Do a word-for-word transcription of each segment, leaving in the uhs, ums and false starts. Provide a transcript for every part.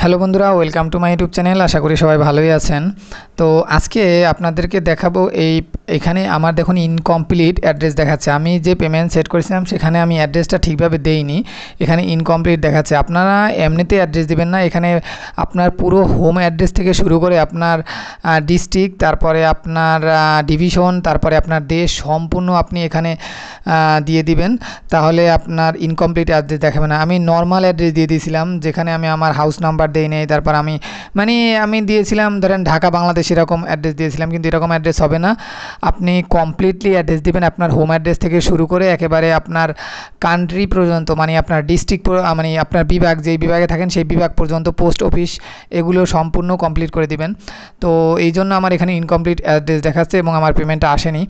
Hello बंधुरा welcome to my YouTube channel आशा करी सबाई भालोई आछेन। तो आज के आपनादेरके देखाबो एई एखाने आमार देखुन इनकमप्लीट एड्रेस देखाच्छे। आमी जे पेमेंट सेट करेछिलाम सेखाने आमी एड्रेसटा ठीकभाबे देइनि, एखाने इनकमप्लीट देखाच्छे। आपनारा एमनिते एड्रेस दिबेन ना, एखाने आपनार पुरो होम एड्रेस थेके शुरू करे आपनार डिस्ट्रिक्ट, तारपरे आपनार डिविजन, तारपरे आपनार देश सम्पूर्ण आपनि एखाने दिये दिबेन, ताहले आपनार इनकमप्लीट एड्रेस देखाबे ना। आमी नर्माल एड्रेस दिये दियेछिलाम, जेखाने आमी आमार हाउस नम्बर देई नहीं, तारपर आमी मानी आमी दिएছিলাম ধরেন ঢাকা বাংলাদেশ এরকম অ্যাড্রেস দিয়েছিলাম, কিন্তু এরকম অ্যাড্রেস হবে না। আপনি কমপ্লিটলি অ্যাড্রেস দিবেন আপনার হোম অ্যাড্রেস থেকে শুরু করে একেবারে আপনার কান্ট্রি পর্যন্ত, মানে আপনার ডিস্ট্রিক্ট, মানে আপনার বিভাগ, যেই বিভাগে থাকেন সেই বিভাগ পর্যন্ত, পোস্ট অফিস, এগুলো সম্পূর্ণ কমপ্লিট করে দিবেন। তো এই জন্য আমার এখানে ইনকমপ্লিট অ্যাড্রেস দেখাচ্ছে এবং আমার পেমেন্টটা আসেনি।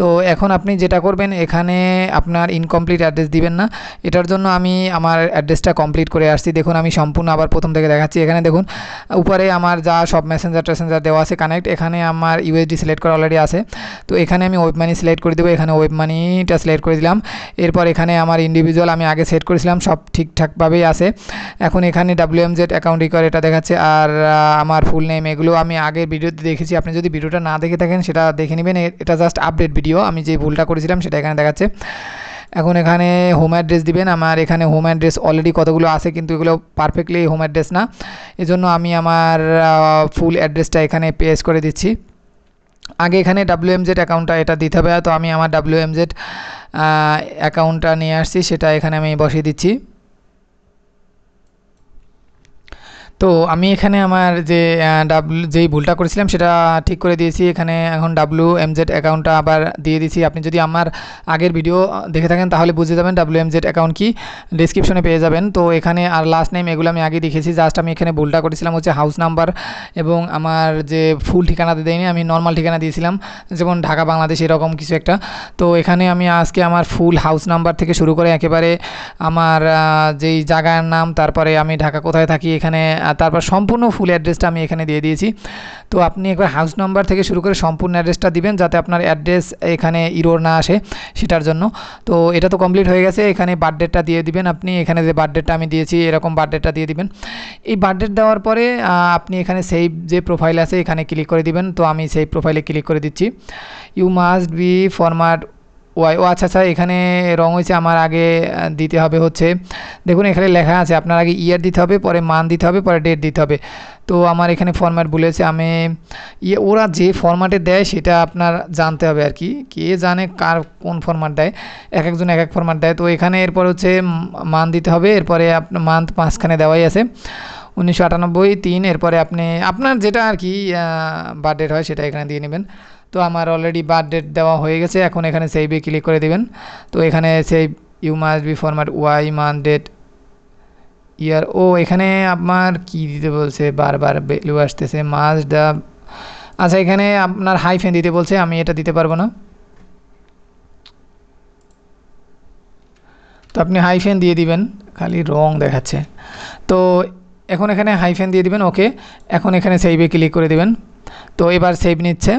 তো এখন আপনি যেটা করবেন, এখানে আপনার ইনকমপ্লিট অ্যাড্রেস দিবেন না। এটার জন্য আমি আমার অ্যাড্রেসটা কমপ্লিট করে আসছি। দেখুন আমি সম্পূর্ণ আবার প্রথম থেকে দেখা एखे देखुन ऊपरे हमार जा सब मैसेंजार टैसेंजार देवा आछे कानेक्ट, एखाने आमार यूएसडी सिलेक्ट करा अलरेडी आछे। तो एखाने आमी वेब मानी सिलेक्ट कर देव, एखाने वेब मानिटा सिलेक्ट कर दिलाम। एरपर एखाने आमार इंडिविजुअल आमी आगे सेट करेछिलाम, सब ठीकठाक भाबेई आछे। एखन एखाने डब्ल्यूएमजेड अकाउंट रिकॉर्ड एटा देखाच्छे आर आमार फुल नेम, एगुलो आमी आगे भिडियोते देखेछि। आपनि जोदि भिडियोटा ना देखे थाकेन सेटा देखे नेबेन, एटा जास्ट आपडेट भिडियो। आमी जे भुलटा करेछिलाम सेटा एखाने देखाच्छे। এখন এখানে হোম অ্যাড্রেস দিবেন। আমার এখানে হোম অ্যাড্রেস অলরেডি কতগুলো আছে, কিন্তু এগুলো পারফেক্টলি হোম অ্যাড্রেস না, এজন্য আমি আমার ফুল অ্যাড্রেসটা এখানে পেস্ট করে দিচ্ছি। আগে এখানে ডব্লিউএমজেড অ্যাকাউন্টটা এটা দিতে হবে, তো আমি আমার ডব্লিউএমজেড অ্যাকাউন্টটা নিয়ে আসছি, সেটা এখানে আমি বসিয়ে দিচ্ছি। তো আমি এখানে আমার যে ডাব্লু যেই ভুলটা করেছিলাম সেটা ঠিক করে দিয়েছি। এখানে এখন ডাব্লু এমজেড অ্যাকাউন্টটা আবার দিয়ে দিয়েছি। আপনি যদি আমার আগের ভিডিও দেখে থাকেন তাহলে বুঝে যাবেন ডাব্লু এমজেড অ্যাকাউন্ট কি, ডেসক্রিপশনে পেয়ে যাবেন। তো এখানে আর লাস্ট নেম এগুলো আমি আগে দেখেছি, জাস্ট আমি এখানে ভুলটা করেছিলাম হচ্ছে হাউস নাম্বার এবং আমার যে ফুল ঠিকানাতে দেয়নি, আমি নর্মাল ঠিকানা দিয়েছিলাম, যেমন ঢাকা বাংলাদেশ এরকম কিছু একটা। তো এখানে আমি আজকে আমার ফুল হাউস নাম্বার থেকে শুরু করে একেবারে আমার যেই জায়গার নাম, তারপরে আমি ঢাকা কোথায় থাকি, এখানে তারপর সম্পূর্ণ ফুল অ্যাড্রেসটা আমি এখানে দিয়ে দিয়েছি। তো আপনি একবার হাউস নাম্বার থেকে শুরু করে সম্পূর্ণ অ্যাড্রেসটা দিবেন, যাতে আপনার অ্যাড্রেস এখানে ইরোর না আসে, সেটার জন্য। তো এটা তো কমপ্লিট হয়ে গেছে। এখানে বার্থডেটটা দিয়ে দিবেন আপনি, এখানে যে বার্থডেটটা আমি দিয়েছি এরকম বার্থডেটটা দিয়ে দিবেন। এই বার্থডেট দেওয়ার পরে আপনি এখানে সেভ যে প্রোফাইল আছে এখানে ক্লিক করে দিবেন। তো আমি সেই প্রোফাইলে ক্লিক করে দিচ্ছি। You must be format Y, ও আচ্ছা আচ্ছা এখানে রং হয়েছে, আমার আগে দিতে হবে হচ্ছে, দেখুন এখানে লেখা আছে আপনার আগে ইয়ার দিতে হবে, পরে মান্থ দিতে হবে, পরে ডেট দিতে হবে। তো আমার এখানে ফরম্যাট বলেছে, আমি ইয়ে ওরা যে ফরম্যাটে দেয় সেটা আপনার জানতে হবে আর কি, কে জানে কার কোন ফরম্যাট দেয়, এক একজন এক এক ফরম্যাট দেয়। তো এখানে এরপর হচ্ছে মান্থ দিতে হবে, এরপরে আপনার মান্থ মাঝখানে দেওয়াই আছে উনিশশো আটানব্বই তিন, এরপরে আপনি আপনার যেটা আর কি বার্থডেট হয় সেটা এখানে দিয়ে নেবেন। তো আমার অলরেডি বার্থডেট দেওয়া হয়ে গেছে। এখন এখানে সেভে ক্লিক করে দেবেন। তো এখানে save, you must be format Y month date year, ও এখানে আমার কি দিতে বলছে, বারবার ভ্যালু আসতেছে মাস দা, আচ্ছা এখানে আপনার হাইফেন দিতে বলছে, আমি এটা দিতে পারবো না। তো আপনি হাইফেন দিয়ে দিবেন, খালি রং দেখাচ্ছে। তো এখন এখানে হাইফেন দিয়ে দিবেন, ওকে। এখন এখানে সেভে ক্লিক করে দেবেন। তো এবার সেভ নিচ্ছে।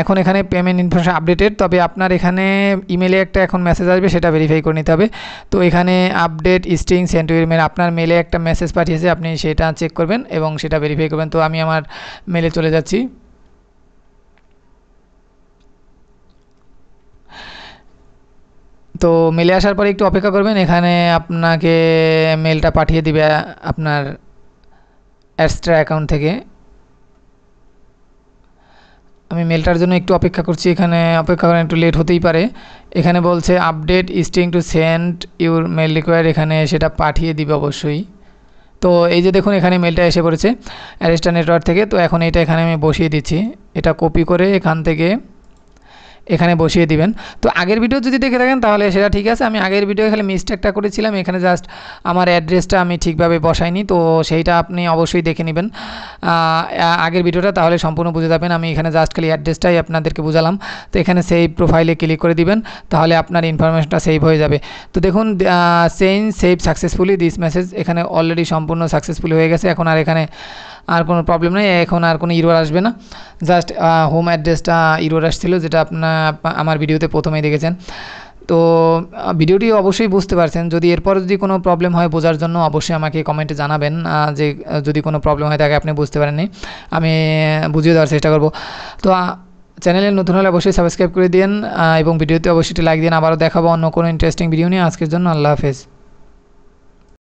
এখন এখানে পেমেন্ট ইনফরমেশন আপডেটেড, তবে আপনার এখানে ইমেলে একটা এখন মেসেজ আসবে, সেটা ভেরিফাই করে নিতে হবে। তো এখানে update string send to your mail, আপনার মেলে একটা মেসেজ পাঠিয়েছে, আপনি সেটা চেক করবেন এবং সেটা ভেরিফাই করবেন। তো আমি আমার মেলে চলে যাচ্ছি। তো মেলে আসার পরে একটু অপেক্ষা করবেন, এখানে আপনাকে মেলটা পাঠিয়ে দিবে আপনার অ্যাডস্ট্রা অ্যাকাউন্ট থেকে। আমি মেলটার জন্য একটু অপেক্ষা করছি, এখানে অপেক্ষা করেন, একটু লেট হতেই পারে। এখানে বলছে update string to send your mail require, এখানে সেটা পাঠিয়ে দিবে অবশ্যই। তো এই যে দেখুন এখানে মেলটা এসে পড়েছে অ্যাডস্ট্রা নেটওয়ার্ক থেকে। তো এখন এটা এখানে আমি বসিয়ে দিচ্ছি, এটা কপি করে এখান থেকে এখানে বসিয়ে দিবেন। তো আগের ভিডিও যদি দেখে থাকেন তাহলে সেটা ঠিক আছে, আমি আগের ভিডিও এখানে মিস্টেকটা করেছিলাম, এখানে জাস্ট আমার অ্যাড্রেসটা আমি ঠিকভাবে বসাইনি। তো সেইটা আপনি অবশ্যই দেখে নেবেন আগের ভিডিওটা, তাহলে সম্পূর্ণ বুঝে যাবেন। আমি এখানে জাস্ট খালি অ্যাড্রেসটাই আপনাদেরকে বুঝালাম। তো এখানে সেভ প্রোফাইলে ক্লিক করে দিবেন, তাহলে আপনার ইনফরমেশনটা সেভ হয়ে যাবে। তো দেখুন change save successfully this message, এখানে অলরেডি সম্পূর্ণ সাকসেসফুলি হয়ে গেছে। এখন আর এখানে আর কোনো প্রবলেম নেই, এখন আর কোনো ইরোর আসবে না। জাস্ট হোম অ্যাড্রেসটা ইরোর আসছিল, যেটা আপনার আমার ভিডিওতে প্রথমেই দেখেছেন। तो भिडियोटी अवश्य बुझते पारछेन जदि एरपर जदि कोनो प्रब्लेम है बोझार जन्य अवश्य आमाके कमेंटे जानाबेन जे जदि कोनो प्रब्लेम हय ताके आपनि बुझते पारेननि आमि बुझिए देवार चेष्टा करब। तो चैनले नतुन हले अवश्य सबस्क्राइब करे देन एबं भिडियोते अवश्य लाइक देन। आबारो देखाबो अन्य कोनो इंटरेस्टिंग भिडियो निये। आजकेर जन्य आल्लाह हाफेज।